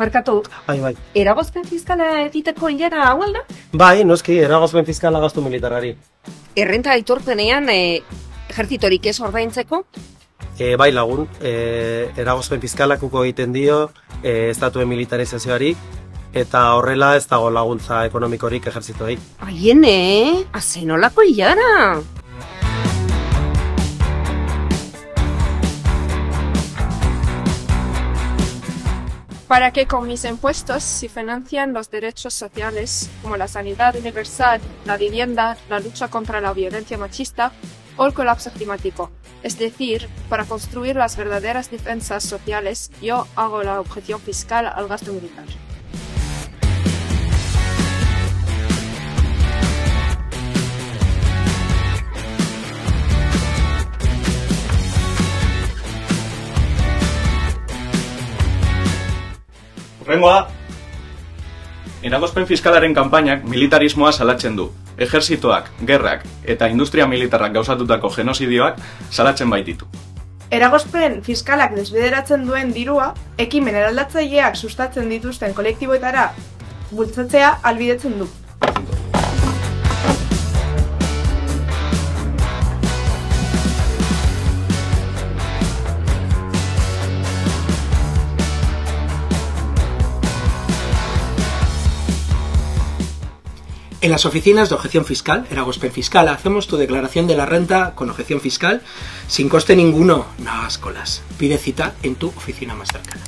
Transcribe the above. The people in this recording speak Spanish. Barkatu, bai. Eragozpen fiskala egiteko ilara hau alda? Bai, noski, eragozpen fiskala gastu militarari. Errenta aitorpenean ejertzitorik ez ordaintzeko? Bai lagun, eragozpen fiskalakuko egiten dio estatuen militarizazioari, eta horrela ez dago laguntza ekonomikorik ejertzitoei. Aiene, azenolako ilara! Para que con mis impuestos se financian los derechos sociales como la sanidad universal, la vivienda, la lucha contra la violencia machista o el colapso climático. Es decir, para construir las verdaderas defensas sociales, yo hago la objeción fiscal al gasto militar. Horrengoa, eragozpen fiskalaren kanpainak militarismoa salatzen du. Ejertzitoak, gerrak eta industria militarrak gauzatutako genozidioak salatzen baititu. Eragozpen fiskalak desbideratzen duen dirua, ekimen eraldatzaileak sustatzen dituzten kolektiboetara bultzatzea ahalbidetzen du. En las oficinas de objeción fiscal, Eragozpen Fiscal, hacemos tu declaración de la renta con objeción fiscal sin coste ninguno. No hagas colas. Pide cita en tu oficina más cercana.